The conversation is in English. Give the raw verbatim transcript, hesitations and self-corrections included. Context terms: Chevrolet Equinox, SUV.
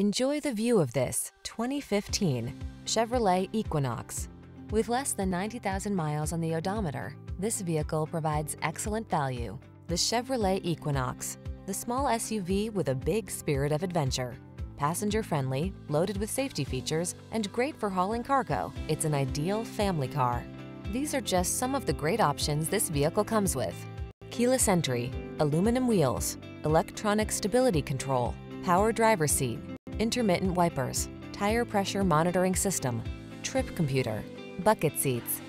Enjoy the view of this twenty fifteen Chevrolet Equinox. With less than ninety thousand miles on the odometer, this vehicle provides excellent value. The Chevrolet Equinox, the small S U V with a big spirit of adventure. Passenger-friendly, loaded with safety features, and great for hauling cargo, it's an ideal family car. These are just some of the great options this vehicle comes with: keyless entry, aluminum wheels, electronic stability control, power driver's seat, intermittent wipers, tire pressure monitoring system, trip computer, bucket seats.